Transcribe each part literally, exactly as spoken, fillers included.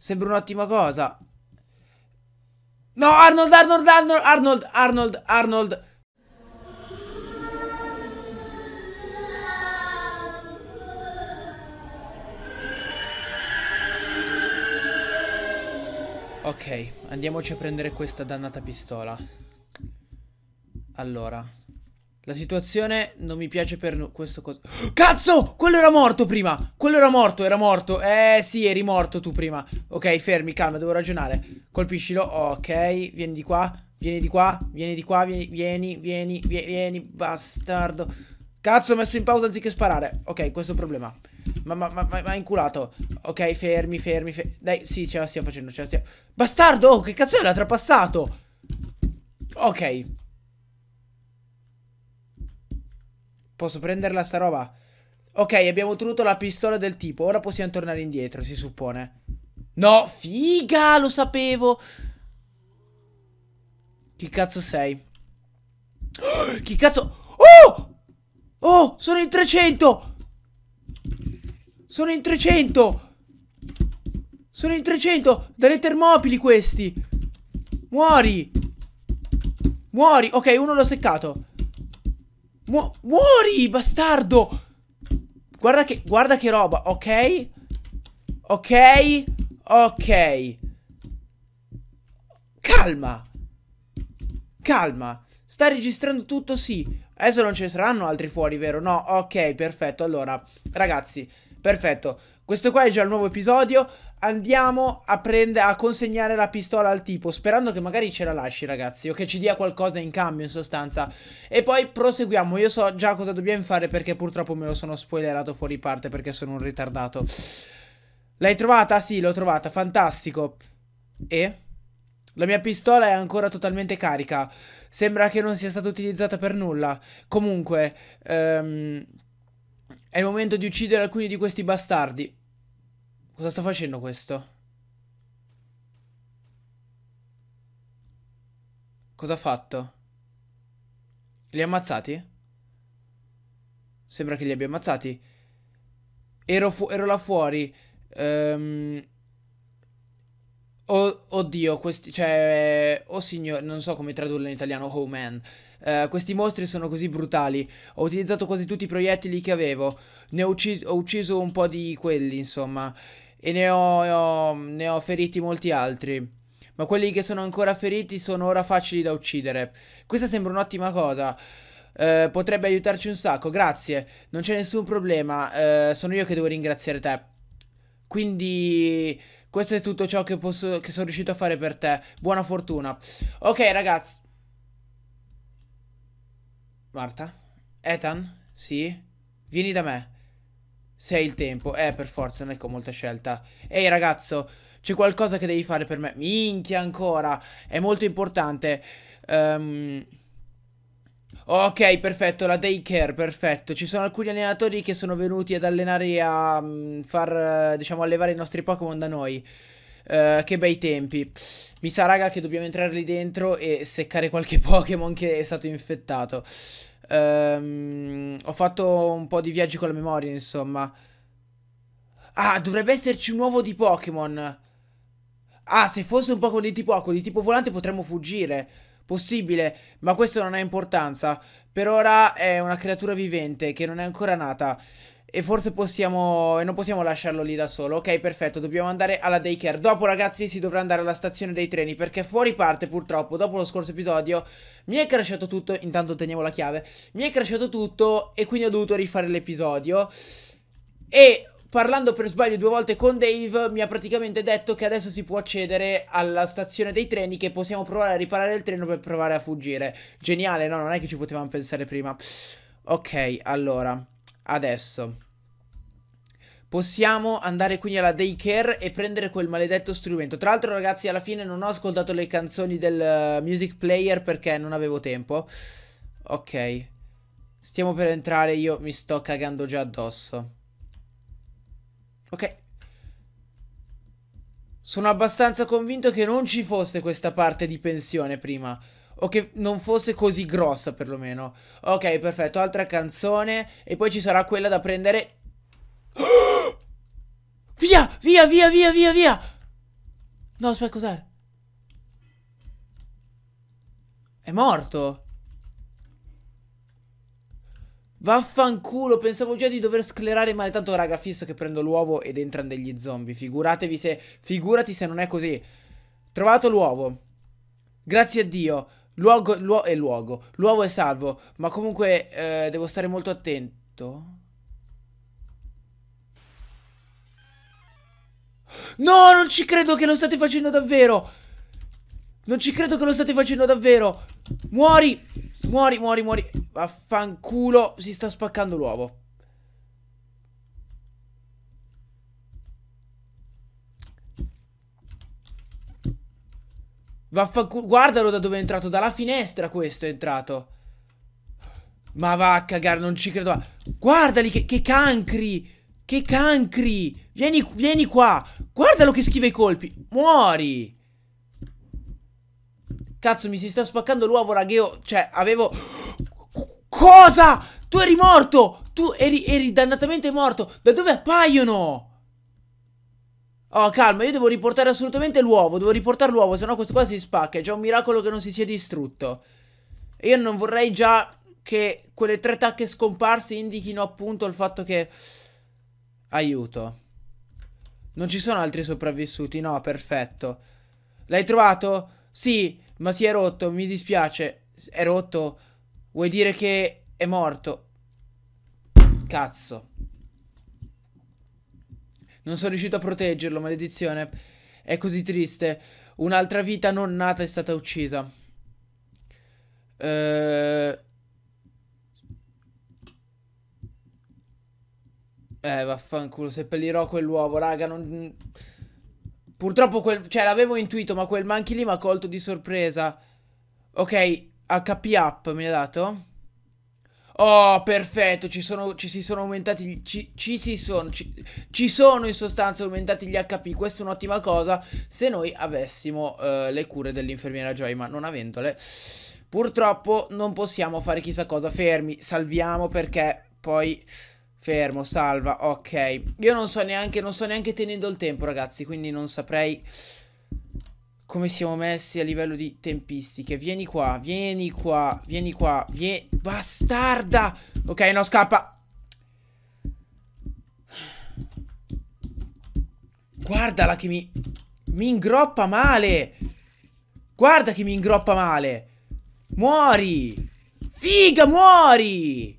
Sembra un'ottima cosa. No, Arnold, Arnold, Arnold, Arnold, Arnold, Arnold. Ok, andiamoci a prendere questa dannata pistola. Allora, la situazione non mi piace per questo cosa. Cazzo! Quello era morto prima! Quello era morto, era morto. Eh sì, eri morto tu prima. Ok, fermi, calma, devo ragionare. Colpiscilo, ok, vieni di qua. Vieni di qua, vieni di qua, vieni, vieni, vieni, vieni, bastardo. Cazzo, ho messo in pausa anziché sparare. Ok, questo è un problema. Ma, ma, ma, ma, ma inculato. Ok, fermi, fermi, fermi. Dai, sì, ce la stiamo facendo, ce la stiamo. Bastardo, oh, che cazzo è? L'ha trapassato. Ok. Posso prenderla sta roba? Ok, abbiamo ottenuto la pistola del tipo. Ora possiamo tornare indietro, si suppone. No, figa, lo sapevo. Chi cazzo sei? Oh, chi cazzo? Oh! Oh, sono in trecento! Sono in trecento! Sono in trecento! Dalle Termopili questi! Muori! Muori! Ok, uno l'ho seccato. Mu Muori, bastardo! Guarda che, guarda che roba, ok? Ok? Ok. Calma! Calma! Sta registrando tutto, sì. Adesso non ce ne saranno altri fuori, vero? No, ok, perfetto. Allora, ragazzi, perfetto. Questo qua è già il nuovo episodio. Andiamo a, a consegnare la pistola al tipo, sperando che magari ce la lasci, ragazzi, o che ci dia qualcosa in cambio, in sostanza. E poi proseguiamo. Io so già cosa dobbiamo fare, perché purtroppo me lo sono spoilerato fuori parte, perché sono un ritardato. L'hai trovata? Sì, l'ho trovata, fantastico. E? La mia pistola è ancora totalmente carica. Sembra che non sia stata utilizzata per nulla. Comunque, ehm, è il momento di uccidere alcuni di questi bastardi. Cosa sta facendo questo? Cosa ha fatto? Li ha ammazzati? Sembra che li abbia ammazzati. Ero, fu ero là fuori. Ehm... Oh, oddio, questi, cioè, oh signore, non so come tradurlo in italiano, oh man. Uh, questi mostri sono così brutali. Ho utilizzato quasi tutti i proiettili che avevo. Ne ho, uccis ho ucciso un po' di quelli, insomma. E ne ho, ne ho, ne ho feriti molti altri. Ma quelli che sono ancora feriti sono ora facili da uccidere. Questa sembra un'ottima cosa. Uh, potrebbe aiutarci un sacco, grazie. Non c'è nessun problema, uh, sono io che devo ringraziare te. Quindi... questo è tutto ciò che, posso, che sono riuscito a fare per te. Buona fortuna. Ok, ragazzi. Marta? Ethan? Sì? Vieni da me. Se hai il tempo. Eh, per forza, non è che ho molta scelta. Ehi, ragazzo, c'è qualcosa che devi fare per me. Minchia, ancora. È molto importante. Ehm... Um... Ok, perfetto, la daycare, perfetto. Ci sono alcuni allenatori che sono venuti ad allenare, a mh, far, diciamo, allevare i nostri Pokémon da noi. uh, Che bei tempi. Mi sa, raga, che dobbiamo entrare lì dentro e seccare qualche Pokémon che è stato infettato. um, Ho fatto un po' di viaggi con la memoria, insomma. Ah, dovrebbe esserci un uovo di Pokémon. Ah, se fosse un Pokémon di tipo acqua, di tipo volante, potremmo fuggire. Possibile, ma questo non ha importanza. Per ora è una creatura vivente che non è ancora nata. E forse possiamo... e non possiamo lasciarlo lì da solo. Ok, perfetto, dobbiamo andare alla daycare. Dopo, ragazzi, si dovrà andare alla stazione dei treni, perché fuori parte, purtroppo, dopo lo scorso episodio mi è crashato tutto. Intanto teniamo la chiave. Mi è crashato tutto e quindi ho dovuto rifare l'episodio. E... parlando per sbaglio due volte con Dave, mi ha praticamente detto che adesso si può accedere alla stazione dei treni, che possiamo provare a riparare il treno per provare a fuggire. Geniale, no? Non è che ci potevamo pensare prima. Ok, allora, adesso possiamo andare quindi alla daycare e prendere quel maledetto strumento. Tra l'altro, ragazzi, alla fine non ho ascoltato le canzoni del music player perché non avevo tempo. Ok, stiamo per entrare, io mi sto cagando già addosso. Ok. Sono abbastanza convinto che non ci fosse questa parte di pensione prima, o che non fosse così grossa perlomeno. Ok, perfetto, altra canzone. E poi ci sarà quella da prendere. Via, via, via, via, via, via. No, aspetta, cos'è? È morto. Vaffanculo, pensavo già di dover sclerare male. Tanto, raga, fisso che prendo l'uovo ed entrano degli zombie. Figuratevi se... Figurati se non è così. Trovato l'uovo. Grazie a Dio. L'uovo luogo... è luogo. L'uovo è salvo. Ma comunque eh, devo stare molto attento. No, non ci credo che lo state facendo davvero. Non ci credo che lo state facendo davvero. Muori. Muori, muori, muori. Vaffanculo. Si sta spaccando l'uovo. Vaffanculo. Guardalo da dove è entrato. Dalla finestra questo è entrato. Ma va a cagare, non ci credo. Guardali che, che cancri. Che cancri. Vieni, vieni qua. Guardalo che schiva i colpi. Muori. Cazzo, mi si sta spaccando l'uovo, raga, io... Cioè, avevo... Cosa? Tu eri morto! Tu eri, eri dannatamente morto! Da dove appaiono? Oh, calma, io devo riportare assolutamente l'uovo. Devo riportare l'uovo, sennò questo qua si spacca. È già un miracolo che non si sia distrutto. E io non vorrei già che quelle tre tacche scomparse indichino appunto il fatto che... Aiuto. Non ci sono altri sopravvissuti, no, perfetto. L'hai trovato? Sì... Ma si è rotto, mi dispiace. È rotto? Vuoi dire che è morto? Cazzo. Non sono riuscito a proteggerlo, maledizione. È così triste. Un'altra vita non nata è stata uccisa. Eh, eh vaffanculo, seppellirò quell'uovo, raga, non... Purtroppo quel... Cioè, l'avevo intuito, ma quel monkey lì mi ha colto di sorpresa. Ok, acca pi up mi ha dato. Oh, perfetto, ci sono... Ci si sono aumentati... Gli... Ci... ci si sono... Ci... ci sono in sostanza aumentati gli acca pi. Questa è un'ottima cosa se noi avessimo uh, le cure dell'infermiera Joy, ma non avendole, purtroppo non possiamo fare chissà cosa. Fermi, salviamo perché poi... Fermo, salva, ok. Io non so neanche, non so neanche tenendo il tempo, ragazzi, quindi non saprei come siamo messi a livello di tempistiche. Vieni qua, vieni qua, vieni qua, vieni... Bastarda! Ok, no, scappa. Guardala che mi... Mi ingroppa male! Guarda che mi ingroppa male! Muori! Figa, muori!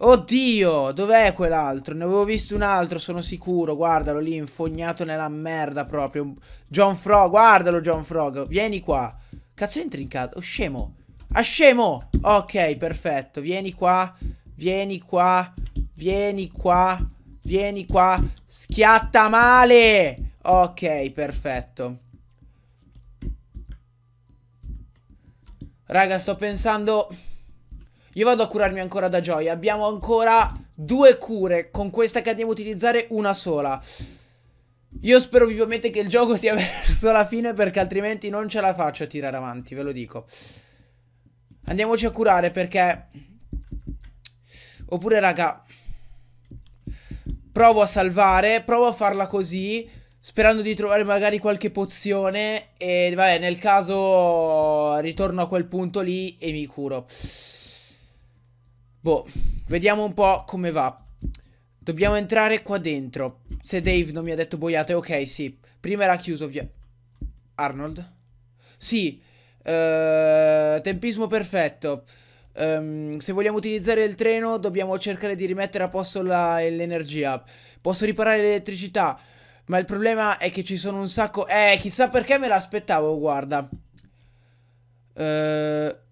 Oddio, dov'è quell'altro? Ne avevo visto un altro, sono sicuro. Guardalo lì, infognato nella merda proprio. John Frog, guardalo John Frog. Vieni qua. Cazzo, entri in casa. Oh, scemo. Ah, scemo. Ok, perfetto. Vieni qua. Vieni qua. Vieni qua. Vieni qua. Schiatta male. Ok, perfetto. Raga, sto pensando... Io vado a curarmi ancora da Joy. Abbiamo ancora due cure. Con questa che andiamo a utilizzare una sola. Io spero vivamente che il gioco sia verso la fine, perché altrimenti non ce la faccio a tirare avanti, ve lo dico. Andiamoci a curare perché... Oppure, raga, provo a salvare. Provo a farla così, sperando di trovare magari qualche pozione. E vabbè, nel caso ritorno a quel punto lì e mi curo. Boh, vediamo un po' come va. Dobbiamo entrare qua dentro. Se Dave non mi ha detto boiate, ok, sì. Prima era chiuso via... Arnold? Sì. uh, Tempismo perfetto. um, Se vogliamo utilizzare il treno dobbiamo cercare di rimettere a posto l'energia. Posso riparare l'elettricità, ma il problema è che ci sono un sacco... Eh, chissà perché me l'aspettavo, guarda. Ehm... Uh...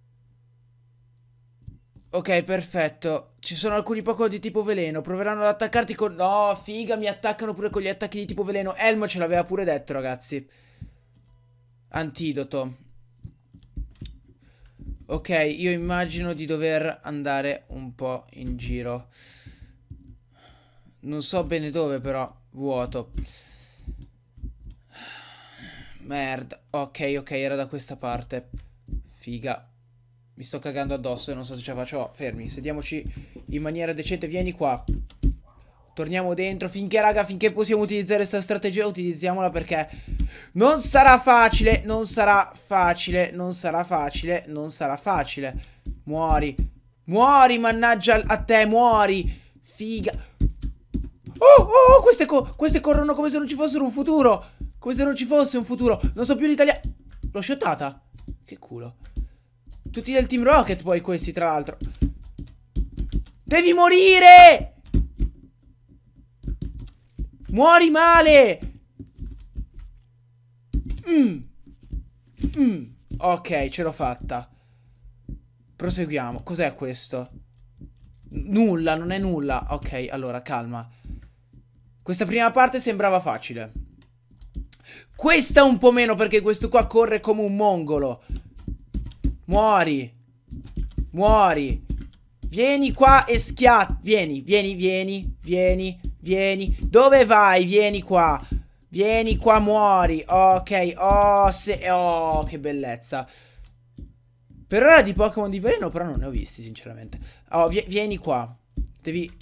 Ok, perfetto. Ci sono alcuni Pokémon di tipo veleno. Proveranno ad attaccarti con... No, figa, mi attaccano pure con gli attacchi di tipo veleno. Elmo ce l'aveva pure detto, ragazzi. Antidoto. Ok, io immagino di dover andare un po' in giro. Non so bene dove, però. Vuoto. Merda. Ok, ok, era da questa parte. Figa. Mi sto cagando addosso e non so se ce la faccio. Oh, fermi, sediamoci in maniera decente. Vieni qua. torniamo dentro. Finché, raga, finché possiamo utilizzare questa strategia, utilizziamola, perché non sarà facile, non sarà facile, non sarà facile, non sarà facile. Muori, muori, mannaggia a te, muori. Figa. Oh, oh, oh, queste, co queste corrono come se non ci fossero un futuro. Come se non ci fosse un futuro. Non so più l'italiano. L'ho shottata. Che culo. Tutti del Team Rocket poi questi, tra l'altro. Devi morire! Muori male! Mm. Mm. Ok, ce l'ho fatta. Proseguiamo. Cos'è questo? Nulla, non è nulla. Ok, allora, calma. Questa prima parte sembrava facile. Questa un po' meno, perché questo qua corre come un mongolo. Muori. Muori. Vieni qua e schiatti. Vieni, vieni, vieni, vieni, vieni. Dove vai? Vieni qua. Vieni qua, muori. Ok, oh, se... oh, che bellezza. Per ora di Pokémon di veleno però non ne ho visti, sinceramente. Oh, vi vieni qua. Devi...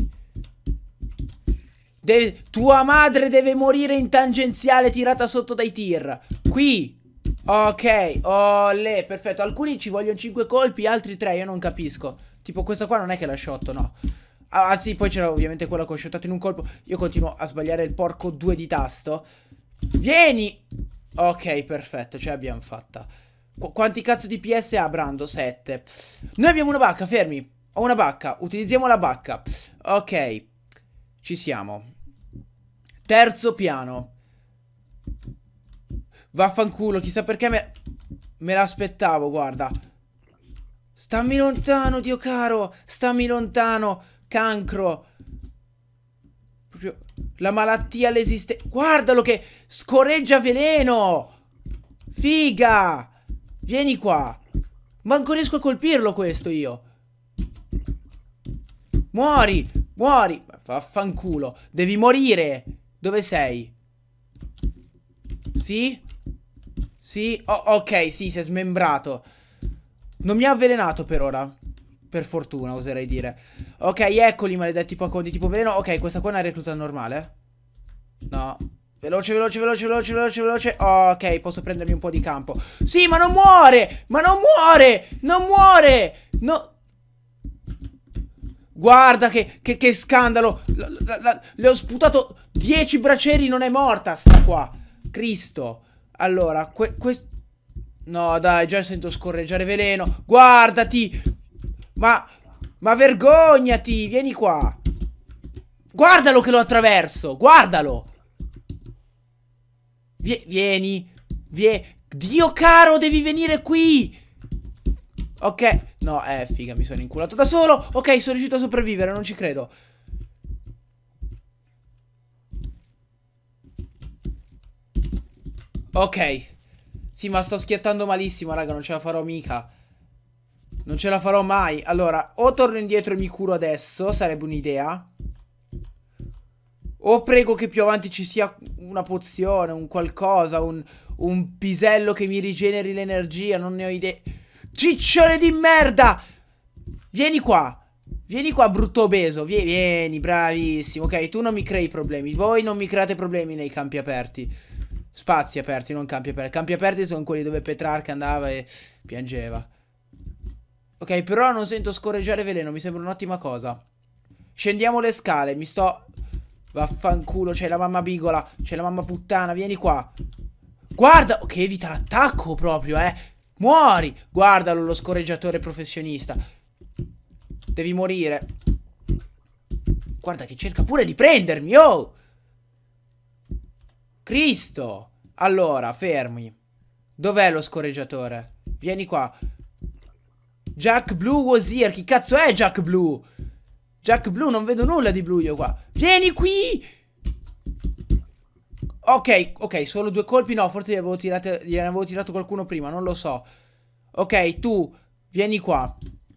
Deve... Tua madre deve morire in tangenziale tirata sotto dai tir. Qui. Ok, olè, perfetto. Alcuni ci vogliono cinque colpi, altri tre, io non capisco. Tipo questa qua non è che l'ha shotto, no. Ah sì, poi c'era ovviamente quella che ho shottato in un colpo. Io continuo a sbagliare il porco due di tasto. Vieni! Ok, perfetto, ce l'abbiamo fatta. Qu quanti cazzo di P S ha Brando? sette. Noi abbiamo una bacca, fermi. Ho una bacca, utilizziamo la bacca. Ok, ci siamo. Terzo piano. Vaffanculo, chissà perché me, me l'aspettavo, guarda. Stammi lontano, Dio caro. Stammi lontano. Cancro. Proprio la malattia, l'esistenza. Guardalo che scorreggia veleno. Figa. Vieni qua. Manco riesco a colpirlo questo io. Muori. Muori. Vaffanculo. Devi morire. Dove sei? Sì? Sì? Oh, ok, sì, si è smembrato. Non mi ha avvelenato per ora. Per fortuna, oserei dire. Ok, eccoli, maledetti Pokémon di tipo veleno. Ok, questa qua è una recluta normale. No. Veloce, veloce, veloce, veloce, veloce, veloce. Ok, posso prendermi un po' di campo. Sì, ma non muore! Ma non muore! Non muore! No. Guarda che, che, che scandalo. La, la, la, le ho sputato dieci bracieri, non è morta sta qua. Cristo. Allora, que, questo... No, dai, già sento scorreggiare veleno. Guardati. Ma, ma vergognati. Vieni qua. Guardalo che lo attraverso. Guardalo. Vie, vieni. Vie. Dio caro, devi venire qui. Ok. No, eh, figa, mi sono inculato da solo. Ok, sono riuscito a sopravvivere, non ci credo. Ok. Sì, ma sto schiattando malissimo, raga, non ce la farò mica. Non ce la farò mai. Allora, o torno indietro e mi curo adesso, sarebbe un'idea. O prego che più avanti ci sia una pozione, un qualcosa, un, un pisello che mi rigeneri l'energia, non ne ho idea. Ciccione di merda! Vieni qua. Vieni qua, brutto obeso. Vieni, vieni, bravissimo. Ok, tu non mi crei problemi. Voi non mi create problemi nei campi aperti. Spazi aperti, non campi aperti. Campi aperti sono quelli dove Petrarca andava e piangeva. Ok, però non sento scorreggiare veleno, mi sembra un'ottima cosa. Scendiamo le scale, mi sto... Vaffanculo, c'è la mamma bigola, c'è la mamma puttana, vieni qua. Guarda, ok, evita l'attacco proprio, eh. Muori! Guardalo, lo scorreggiatore professionista. Devi morire. Guarda che cerca pure di prendermi, oh! Cristo! Allora, fermi. Dov'è lo scorreggiatore? Vieni qua. Jack Blue Wazir. Chi cazzo è Jack Blue? Jack Blue, non vedo nulla di blu io qua. Vieni qui! Ok, ok, solo due colpi. No, forse gli avevo, tirate, gli avevo tirato qualcuno prima, non lo so. Ok, tu, vieni qua.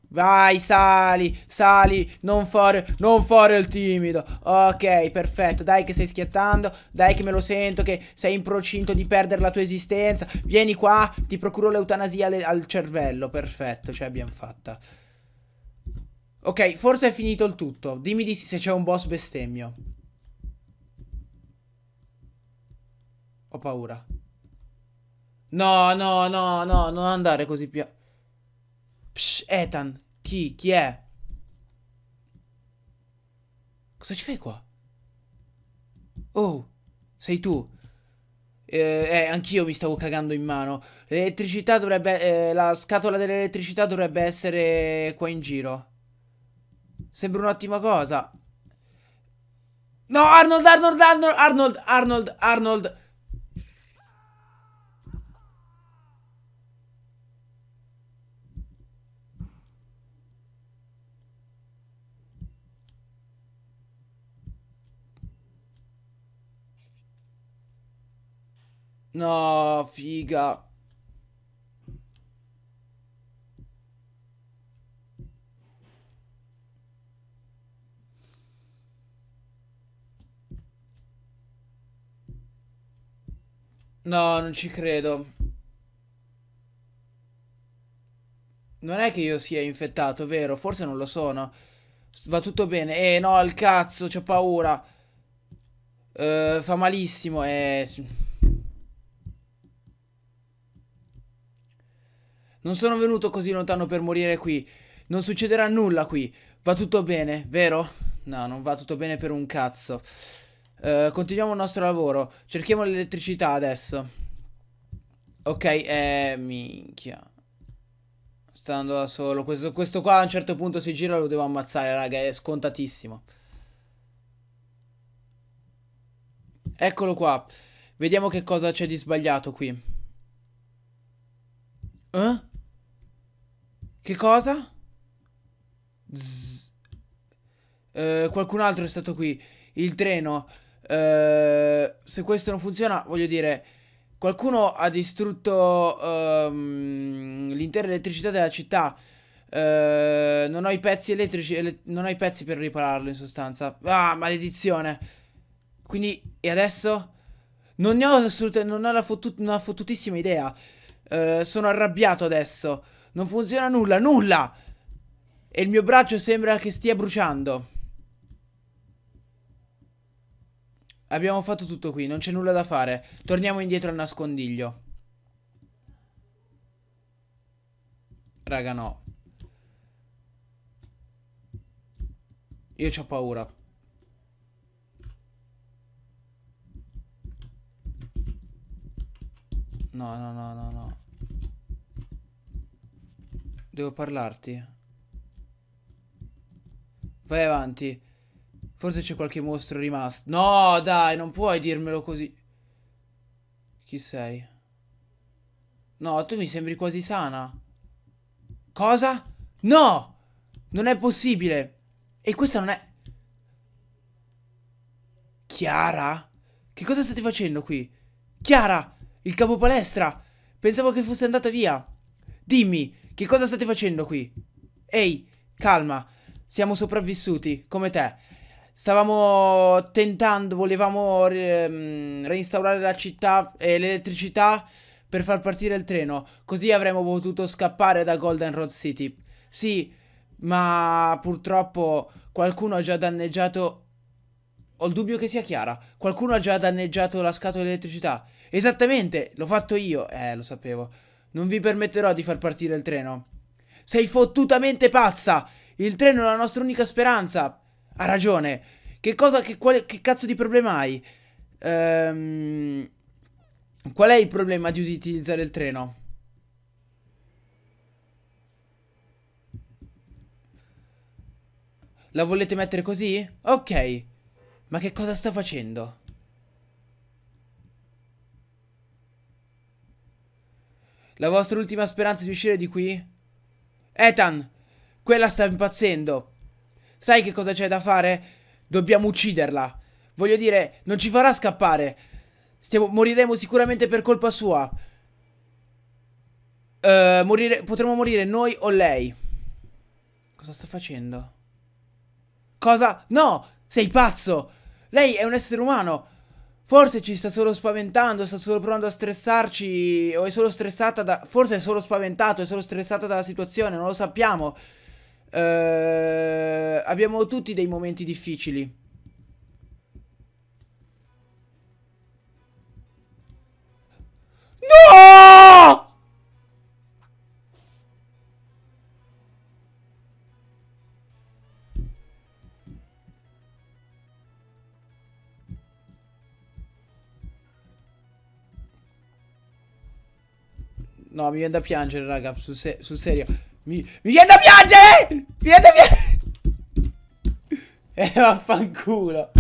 Vai, sali, sali, non fare, non fare il timido. Ok, perfetto, dai che stai schiattando. Dai che me lo sento, che sei in procinto di perdere la tua esistenza. Vieni qua, ti procuro l'eutanasia al, al cervello, perfetto, ce l'abbiamo fatta. Ok, forse è finito il tutto. Dimmi di sì se c'è un boss bestemmio. Ho paura. No, no, no, no, non andare così piano. Psh, Ethan, chi? Chi è? Cosa ci fai qua? Oh, sei tu. Eh, eh anch'io mi stavo cagando in mano. L'elettricità dovrebbe... Eh, la scatola dell'elettricità dovrebbe essere qua in giro. Sembra un'ottima cosa. No, Arnold, Arnold, Arnold, Arnold, Arnold, Arnold. No, figa. No, non ci credo. Non è che io sia infettato, vero? Forse non lo sono. Va tutto bene. Eh, no, al cazzo, c'ho paura. Eh, fa malissimo. Eh... Non sono venuto così lontano per morire qui. Non succederà nulla qui. Va tutto bene, vero? No, non va tutto bene per un cazzo. Uh, continuiamo il nostro lavoro. Cerchiamo l'elettricità adesso. Ok, eh, minchia. Sta andando da solo. Questo, questo qua a un certo punto si gira e lo devo ammazzare, raga. È scontatissimo. Eccolo qua. Vediamo che cosa c'è di sbagliato qui. Eh? Che cosa? Uh, qualcun altro è stato qui. Il treno, eh, se questo non funziona, voglio dire, qualcuno ha distrutto ehm, l'intera elettricità della città. eh, Non ho i pezzi elettrici, ele non ho i pezzi per ripararlo in sostanza. Ah, maledizione. Quindi, e adesso? Non ne ho assolutamente, non ho la fottut una fottutissima idea. eh, Sono arrabbiato adesso. Non funziona nulla, nulla. E il mio braccio sembra che stia bruciando. Abbiamo fatto tutto qui, non c'è nulla da fare. Torniamo indietro al nascondiglio. Raga, no. Io c'ho paura. No, no, no, no, no. Devo parlarti. Vai avanti. Forse c'è qualche mostro rimasto. No, dai, non puoi dirmelo così. Chi sei? No, tu mi sembri quasi sana. Cosa? No! Non è possibile. E questa non è... Chiara? Che cosa state facendo qui? Chiara, il capo palestra. Pensavo che fosse andata via. Dimmi, che cosa state facendo qui? Ehi, calma. Siamo sopravvissuti, come te. Stavamo tentando, volevamo ehm, reinstaurare la città e l'elettricità per far partire il treno. Così avremmo potuto scappare da Goldenrod City. Sì, ma purtroppo qualcuno ha già danneggiato... Ho il dubbio che sia Chiara. Qualcuno ha già danneggiato la scatola di elettricità. Esattamente, l'ho fatto io. Eh, lo sapevo. Non vi permetterò di far partire il treno. Sei fottutamente pazza! Il treno è la nostra unica speranza! Ha ragione. Che cosa, che, quale, che cazzo di problema hai? Ehm, qual è il problema di utilizzare il treno? La volete mettere così? Ok. Ma che cosa sta facendo? La vostra ultima speranza di uscire di qui? Ethan, quella sta impazzendo. Sai che cosa c'è da fare? Dobbiamo ucciderla. Voglio dire, non ci farà scappare. Stiamo, moriremo sicuramente per colpa sua. Uh, morire, potremmo morire noi o lei. Cosa sta facendo? Cosa? No! Sei pazzo! Lei è un essere umano. Forse ci sta solo spaventando, sta solo provando a stressarci. O è solo stressata da... Forse è solo spaventato, è solo stressata dalla situazione, non lo sappiamo. Uh, abbiamo tutti dei momenti difficili. No, mi viene da piangere, raga. Sul, se sul serio. Mi, mi viene da piangere! Mi viene da piangere! Eh, vaffanculo.